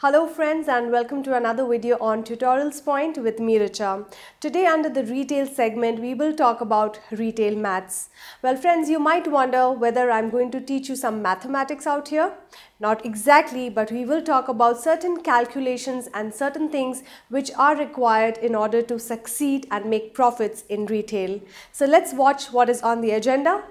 Hello friends, and welcome to another video on Tutorials Point with me, Richa. Today under the retail segment we will talk about retail maths. Well friends, you might wonder whether I'm going to teach you some mathematics out here. Not exactly, but we will talk about certain calculations and certain things which are required in order to succeed and make profits in retail. So let's watch what is on the agenda.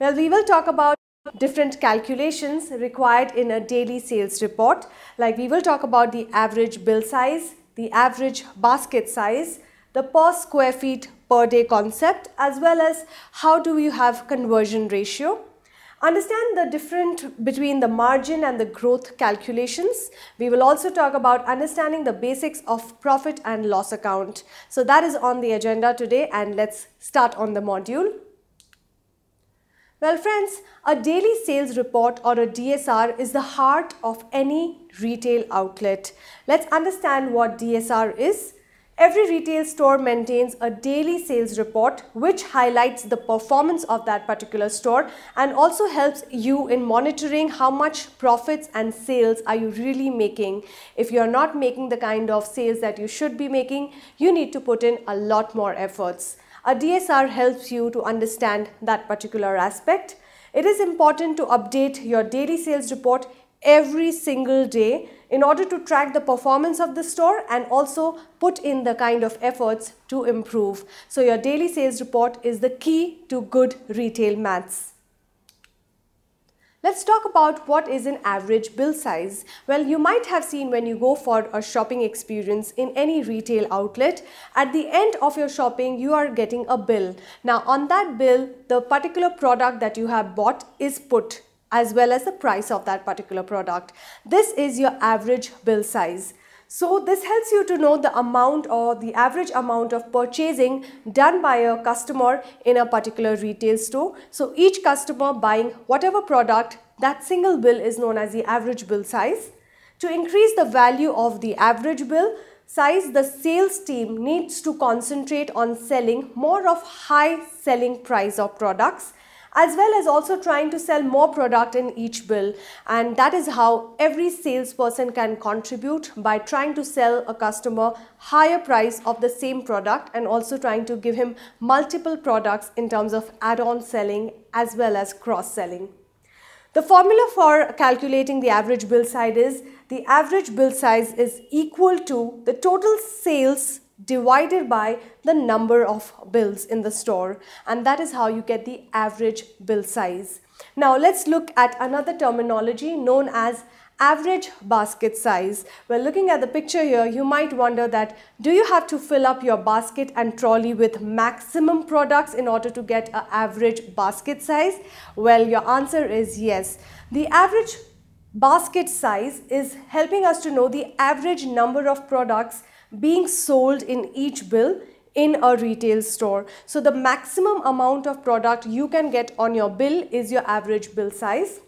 Well, we will talk about different calculations required in a daily sales report. Like we will talk about the average bill size, the average basket size, the per square feet per day concept, as well as how do you have conversion ratio. Understand the difference between the margin and the growth calculations. We will also talk about understanding the basics of profit and loss account. So that is on the agenda today, and let's start on the module. Well friends, a daily sales report or a DSR is the heart of any retail outlet. Let's understand what DSR is. Every retail store maintains a daily sales report which highlights the performance of that particular store and also helps you in monitoring how much profits and sales are you really making. If you are not making the kind of sales that you should be making, you need to put in a lot more efforts. A DSR helps you to understand that particular aspect. It is important to update your daily sales report every single day in order to track the performance of the store and also put in the kind of efforts to improve. So your daily sales report is the key to good retail maths. Let's talk about what is an average bill size. Well, you might have seen when you go for a shopping experience in any retail outlet, at the end of your shopping, you are getting a bill. Now on that bill, the particular product that you have bought is put, as well as the price of that particular product. This is your average bill size. So this helps you to know the amount or the average amount of purchasing done by a customer in a particular retail store. So each customer buying whatever product, that single bill is known as the average bill size. To increase the value of the average bill size, the sales team needs to concentrate on selling more of high selling price of products, as well as also trying to sell more product in each bill. And that is how every salesperson can contribute, by trying to sell a customer higher price of the same product and also trying to give him multiple products in terms of add-on selling as well as cross-selling. The formula for calculating the average bill size is the average bill size is equal to the total sales divided by the number of bills in the store, and that is how you get the average bill size. Now let's look at another terminology known as average basket size. Well, looking at the picture here, you might wonder that do you have to fill up your basket and trolley with maximum products in order to get an average basket size? Well, your answer is yes. The average basket size is helping us to know the average number of products being sold in each bill in a retail store. So the maximum amount of product you can get on your bill is your average bill size.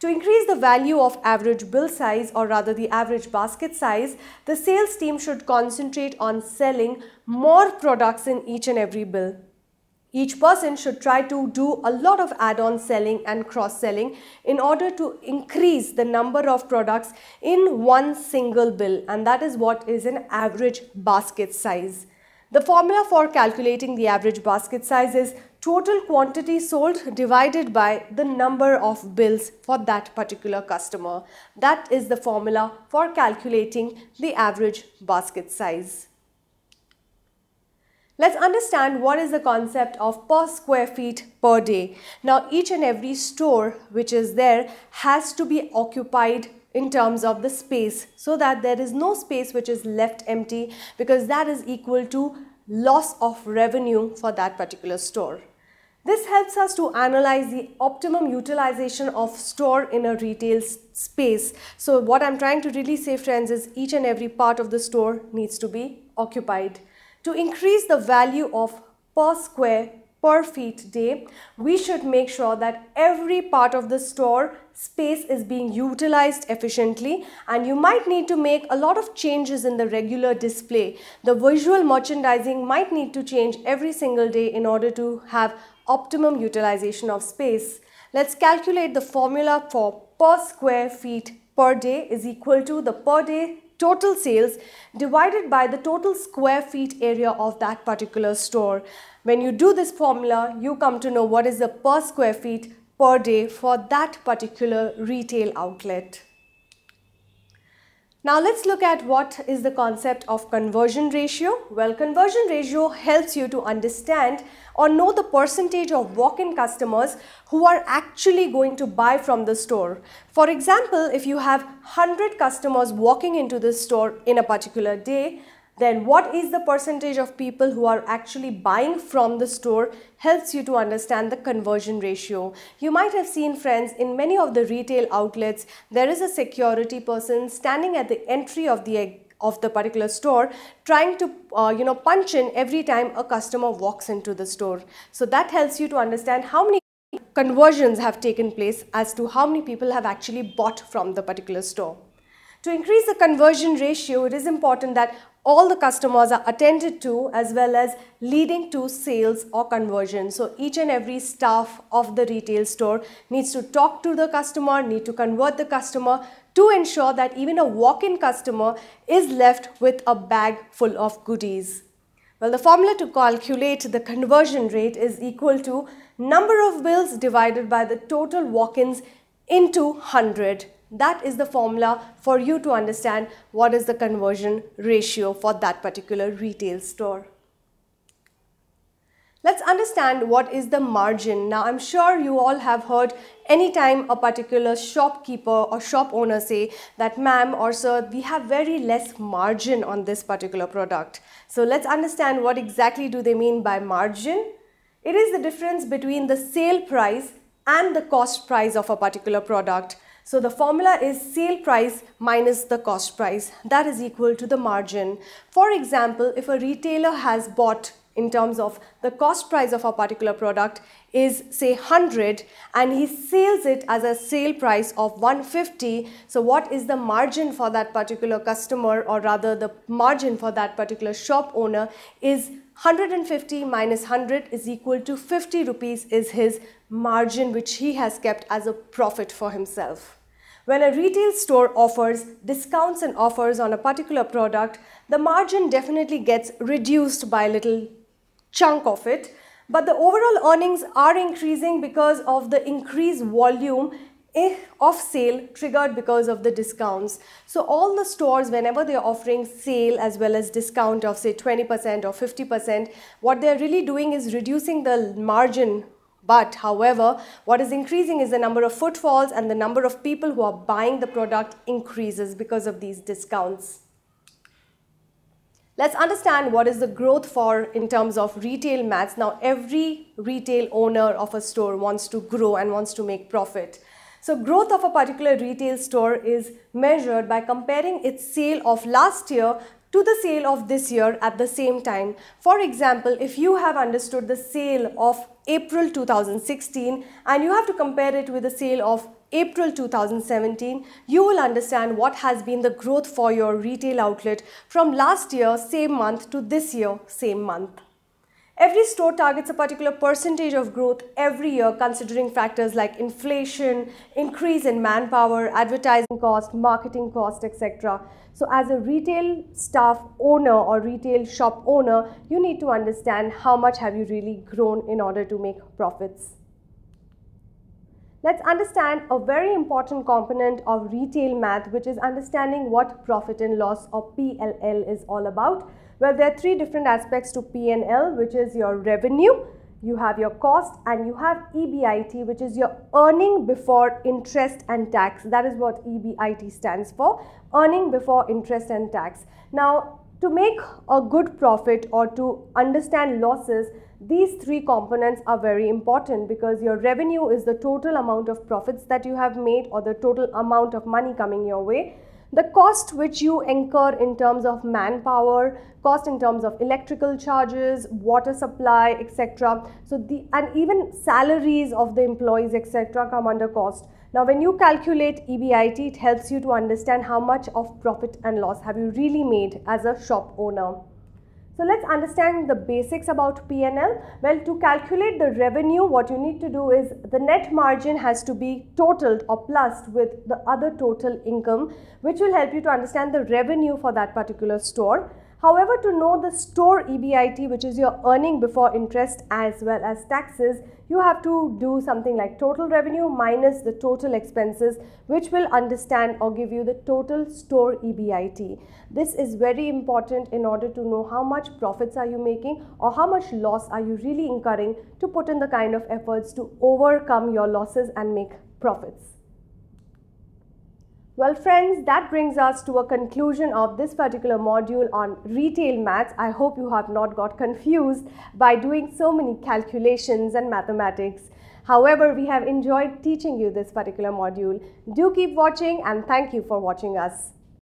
To increase the value of average bill size, or rather the average basket size, the sales team should concentrate on selling more products in each and every bill. Each person should try to do a lot of add-on selling and cross-selling in order to increase the number of products in one single bill, and that is what is an average basket size. The formula for calculating the average basket size is total quantity sold divided by the number of bills for that particular customer. That is the formula for calculating the average basket size. Let's understand what is the concept of per square feet per day. Now each and every store which is there has to be occupied in terms of the space, so that there is no space which is left empty, because that is equal to loss of revenue for that particular store. This helps us to analyze the optimum utilization of store in a retail space. So what I'm trying to really say friends is each and every part of the store needs to be occupied. To increase the value of per square per feet day, we should make sure that every part of the store space is being utilized efficiently, and you might need to make a lot of changes in the regular display. The visual merchandising might need to change every single day in order to have optimum utilization of space. Let's calculate the formula for per square feet per day is equal to the per day total sales divided by the total square feet area of that particular store. When you do this formula, you come to know what is the per square feet per day for that particular retail outlet. Now let's look at what is the concept of conversion ratio. Well, conversion ratio helps you to understand or know the percentage of walk-in customers who are actually going to buy from the store. For example, if you have 100 customers walking into the store in a particular day, then what is the percentage of people who are actually buying from the store helps you to understand the conversion ratio. You might have seen, friends, in many of the retail outlets, there is a security person standing at the entry of the particular store trying to punch in every time a customer walks into the store. So that helps you to understand how many conversions have taken place as to how many people have actually bought from the particular store. To increase the conversion ratio, it is important that all the customers are attended to as well as leading to sales or conversion. So each and every staff of the retail store needs to talk to the customer, need to convert the customer to ensure that even a walk-in customer is left with a bag full of goodies. Well, the formula to calculate the conversion rate is equal to number of bills divided by the total walk-ins into 100. That is the formula for you to understand what is the conversion ratio for that particular retail store. Let's understand what is the margin. Now, I'm sure you all have heard anytime a particular shopkeeper or shop owner say that, ma'am or sir, we have very less margin on this particular product. So let's understand what exactly do they mean by margin. It is the difference between the sale price and the cost price of a particular product. So the formula is sale price minus the cost price. That is equal to the margin. For example, if a retailer has bought in terms of the cost price of a particular product is say 100 and he sells it as a sale price of 150. So what is the margin for that particular customer, or rather the margin for that particular shop owner is 150 minus 100 is equal to 50 rupees is his margin, which he has kept as a profit for himself. When a retail store offers discounts and offers on a particular product, the margin definitely gets reduced by a little chunk of it, but the overall earnings are increasing because of the increased volume of sale triggered because of the discounts. So all the stores, whenever they are offering sale as well as discount of say 20% or 50%, what they are really doing is reducing the margin. But however, what is increasing is the number of footfalls, and the number of people who are buying the product increases because of these discounts. Let's understand what is the growth for in terms of retail maths. Now, every retail owner of a store wants to grow and wants to make profit. So growth of a particular retail store is measured by comparing its sale of last year to the sale of this year at the same time. For example, if you have understood the sale of April 2016 and you have to compare it with the sale of April 2017, you will understand what has been the growth for your retail outlet from last year, same month, to this year, same month. Every store targets a particular percentage of growth every year, considering factors like inflation, increase in manpower, advertising cost, marketing cost, etc. So as a retail staff owner or retail shop owner, you need to understand how much have you really grown in order to make profits. Let's understand a very important component of retail math, which is understanding what profit and loss or PLL is all about. Well, there are three different aspects to P&L, which is your revenue, you have your cost, and you have EBIT, which is your earning before interest and tax. That is what EBIT stands for, earning before interest and tax. Now, to make a good profit or to understand losses, these three components are very important, because your revenue is the total amount of profits that you have made or the total amount of money coming your way. The cost which you incur in terms of manpower, cost in terms of electrical charges, water supply, etc. So and even salaries of the employees, etc. come under cost. Now, when you calculate EBIT, it helps you to understand how much of profit and loss have you really made as a shop owner. So let's understand the basics about P&L. Well, to calculate the revenue, what you need to do is the net margin has to be totaled or plussed with the other total income, which will help you to understand the revenue for that particular store. However, to know the store EBIT, which is your earning before interest as well as taxes, you have to do something like total revenue minus the total expenses, which will understand or give you the total store EBIT. This is very important in order to know how much profits are you making or how much loss are you really incurring, to put in the kind of efforts to overcome your losses and make profits. Well friends, that brings us to a conclusion of this particular module on retail maths. I hope you have not got confused by doing so many calculations and mathematics. However, we have enjoyed teaching you this particular module. Do keep watching, and thank you for watching us.